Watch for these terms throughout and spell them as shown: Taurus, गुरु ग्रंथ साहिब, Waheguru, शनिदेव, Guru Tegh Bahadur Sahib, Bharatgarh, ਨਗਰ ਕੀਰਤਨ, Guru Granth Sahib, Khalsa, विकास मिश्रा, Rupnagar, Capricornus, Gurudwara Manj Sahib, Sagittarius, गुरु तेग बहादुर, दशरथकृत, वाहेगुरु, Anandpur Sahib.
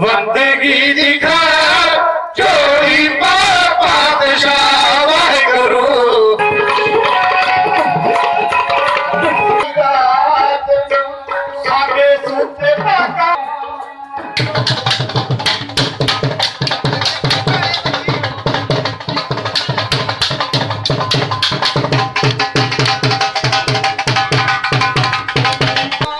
बंदगी दिखा चोरी बादशाह वाहेगुरु।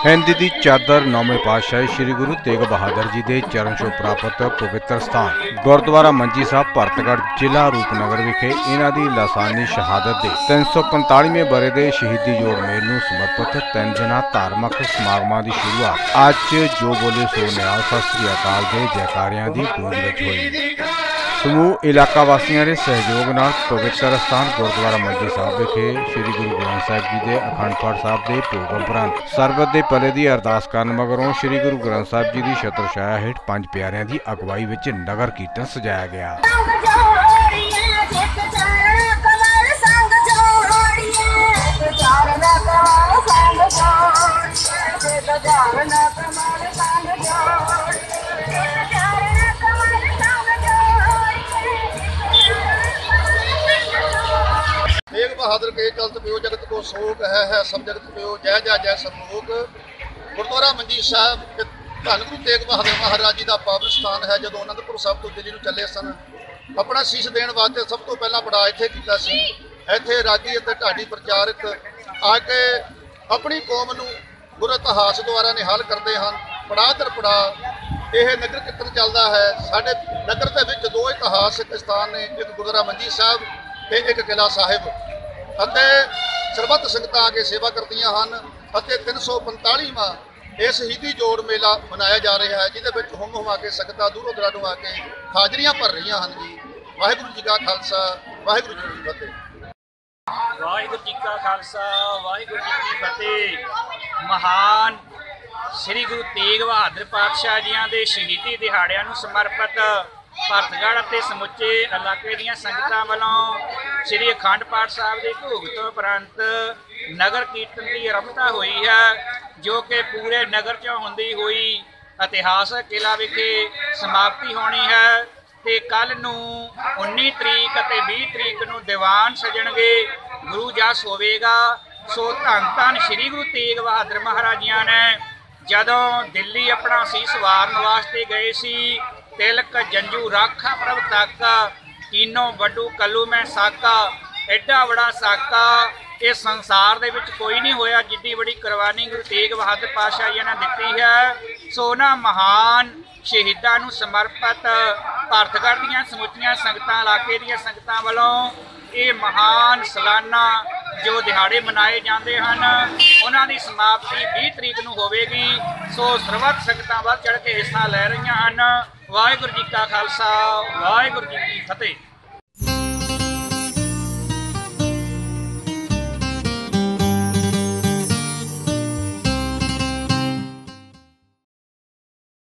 हिंद की चादर नौवें पातशाही श्री गुरु तेग बहादुर जी के चरण छो प्राप्त पवित्र स्थान गुरुद्वारा मंजी साहब भरतगढ़ जिला रूपनगर विखे इन्हां दी लासानी शहादत के 345वें बरे के शहीदी जोड़ मेल नूं समर्पित 3 दिना धार्मिक समागमां की शुरुआत अज जो बोले सो निहाल सत श्री अकाल के जयकारियां की गूंज विच होई। समूह इलाका वासियों के सहयोग न पवित्र स्थान गुरुद्वारा मंजी साहब विखे श्री गुरु ग्रंथ साहिब जी के अखंड पाठ साहब के भोग उपरंत सरबत के भले की अरदास करन मगरों श्री गुरु ग्रंथ साहब जी की छत्रछाया हेठ 5 प्यारियां की अगवाई में नगर कीर्तन सजाया गया। तेग बहादुर के चलत प्यो जगत को शोक है सब जगत प्यो जय जय जय सम्मोक। गुरुद्वारा मंजी साहब धन गुरु तेग बहादुर महाराज जी का पावन स्थान है। जो आनंदपुर साहब तो दिल्ली चले सन अपना शीश देने वास्ते सब तो पहला बड़ा इत्थे कीता सी। इत्थे रागी ते ढाडी प्रचारक आके अपनी कौम नूं गुर इतिहास द्वारा निहाल करते हैं। पड़ा दर पड़ा यह नगर कीर्तन चलता है। साडे नगर दे विच दो इतिहासक स्थान ने, एक गुरुद्वारा मंजी साहब ते एक किला साहिब। सरबत संगत आगे सेवा करती हैं। 345वां यह शहीदी जोड़ मेला मनाया जा रहा है, जिसे हुम हुमा के संगत दूरों दराडों आके हाजरियां भर रही हैं जी। वाहेगुरू जी का खालसा वाहेगुरू जी की फतेह। वाहेगुरू जी का खालसा वाहेगुरू जी की फतेह। महान श्री गुरु तेग बहादुर पातशाह जियां दे शहीदी दिहाड़ियां नूं समर्पित भरतगढ़ ते समुचे इलाके दीआं संगतां वल्लों श्री अखंड पाठ साहब के भोग तो उपरंत नगर कीर्तन की आरंभता हुई है, जो कि पूरे नगर चों हुंदी हुई इतिहासक किला विखे समाप्ति होनी है। ते कल नूं 19 तरीक ते 20 तरीक नूं दीवान सजणगे, गुरु जस होवेगा। सो धन धन श्री गुरु तेग बहादुर महाराज जी ने जदों दिल्ली अपना सीस वारन वास्ते गए सी, तिलक जंजू राखा प्रभ ताका कीनो वडू कलू मैं साका। एडा बड़ा साका इस संसार दे विच कोई नहीं होया जिड्डी बड़ी कुर्बानी गुरु तेग बहादुर पातशाह जी ने दिती है। सो उन्हां महान शहीदां नूं समर्पित भरतगढ़ दीआं समुचियां संगतां इलाके दीआं संगतां वल्लों ये महान सलाना जो दिहाड़े मनाए जाते हैं उन्हां दी समाप्ति 20 तरीक नूं होवेगी। सो सर्वत संगतां वध चढ़ के हिस्सा लै रही हैं। वाहेगुरू जी का खालसा वाहेगुरू जी की फतेह।